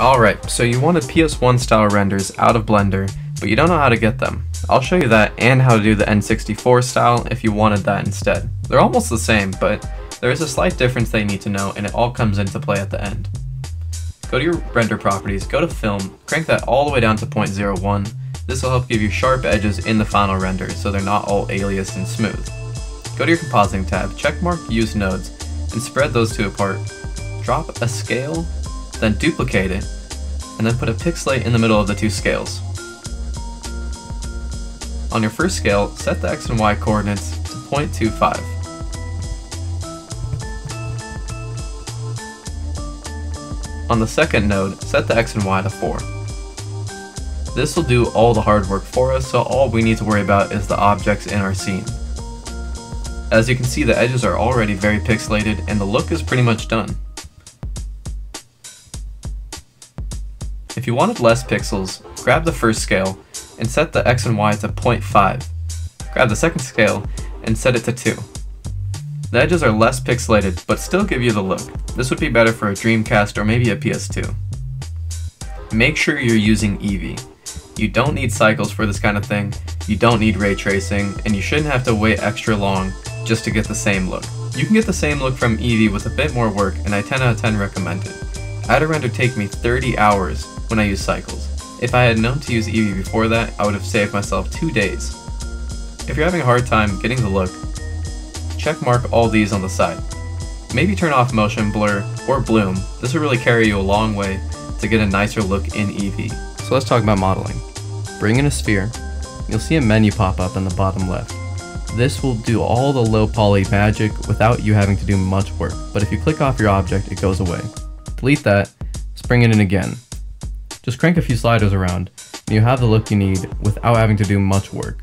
Alright, so you wanted PS1 style renders out of Blender, but you don't know how to get them. I'll show you that and how to do the N64 style if you wanted that instead. They're almost the same, but there is a slight difference they need to know, and it all comes into play at the end. Go to your render properties, go to film, crank that all the way down to 0.01. This will help give you sharp edges in the final render so they're not all aliased and smooth. Go to your compositing tab, checkmark use nodes, and spread those two apart. Drop a scale, then duplicate it, and then put a pixelate in the middle of the two scales. On your first scale, set the X and Y coordinates to 0.25. On the second node, set the X and Y to 4. This will do all the hard work for us, so all we need to worry about is the objects in our scene. As you can see, the edges are already very pixelated, and the look is pretty much done. If you wanted less pixels, grab the first scale and set the X and Y to 0.5. Grab the second scale and set it to 2. The edges are less pixelated, but still give you the look. This would be better for a Dreamcast or maybe a PS2. Make sure you're using Eevee. You don't need Cycles for this kind of thing, you don't need ray tracing, and you shouldn't have to wait extra long just to get the same look. You can get the same look from Eevee with a bit more work, and I 10 out of 10 recommend it. I had a render take me 30 hours when I used Cycles. If I had known to use Eevee before that, I would have saved myself 2 days. If you're having a hard time getting the look, check mark all these on the side. Maybe turn off motion blur or bloom. This will really carry you a long way to get a nicer look in Eevee. So let's talk about modeling. Bring in a sphere. You'll see a menu pop up in the bottom left. This will do all the low poly magic without you having to do much work, but if you click off your object, it goes away. Delete that, just bring it in again. Just crank a few sliders around and you have the look you need without having to do much work.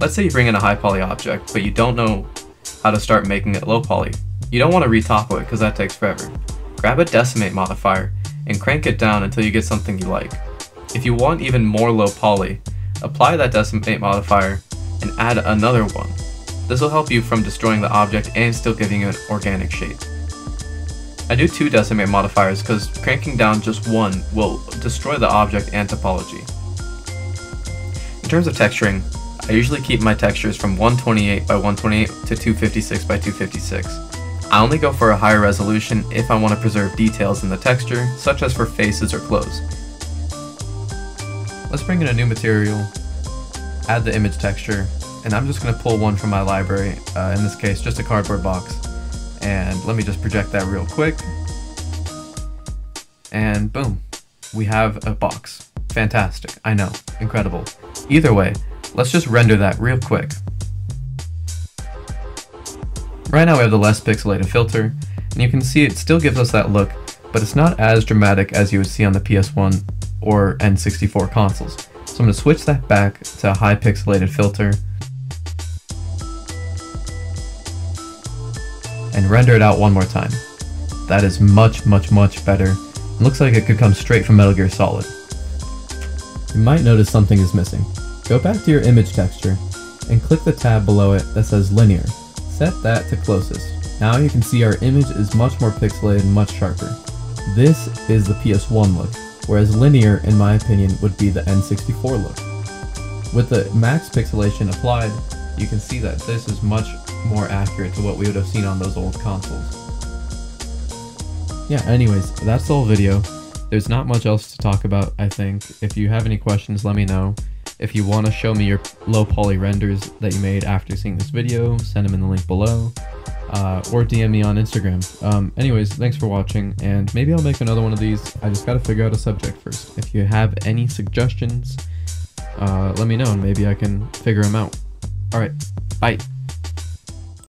Let's say you bring in a high poly object, but you don't know how to start making it low poly. You don't want to retopple it because that takes forever. Grab a decimate modifier and crank it down until you get something you like. If you want even more low poly, apply that decimate modifier and add another one. This will help you from destroying the object and still giving you an organic shape. I do 2 decimate modifiers because cranking down just one will destroy the object and topology. In terms of texturing, I usually keep my textures from 128 by 128 to 256 by 256. I only go for a higher resolution if I want to preserve details in the texture, such as for faces or clothes. Let's bring in a new material, add the image texture, and I'm just going to pull one from my library, in this case just a cardboard box, and let me just project that real quick, and boom, we have a box. Fantastic, I know, incredible. Either way, let's just render that real quick. Right now we have the less pixelated filter, and you can see it still gives us that look, but it's not as dramatic as you would see on the PS1 or N64 consoles. So I'm going to switch that back to a high pixelated filter, and render it out one more time. That is much, much, much better. It looks like it could come straight from Metal Gear Solid. You might notice something is missing. Go back to your image texture and click the tab below it that says linear. Set that to closest. Now you can see our image is much more pixelated and much sharper. This is the PS1 look, whereas linear, in my opinion, would be the N64 look. With the max pixelation applied, you can see that this is much more accurate to what we would have seen on those old consoles. Yeah, anyways, that's the whole video. There's not much else to talk about, I think. If you have any questions, let me know. If you want to show me your low poly renders that you made after seeing this video, send them in the link below, or DM me on Instagram. Anyways, thanks for watching, and maybe I'll make another one of these. I just got to figure out a subject first. If you have any suggestions, let me know and maybe I can figure them out. All right, bye.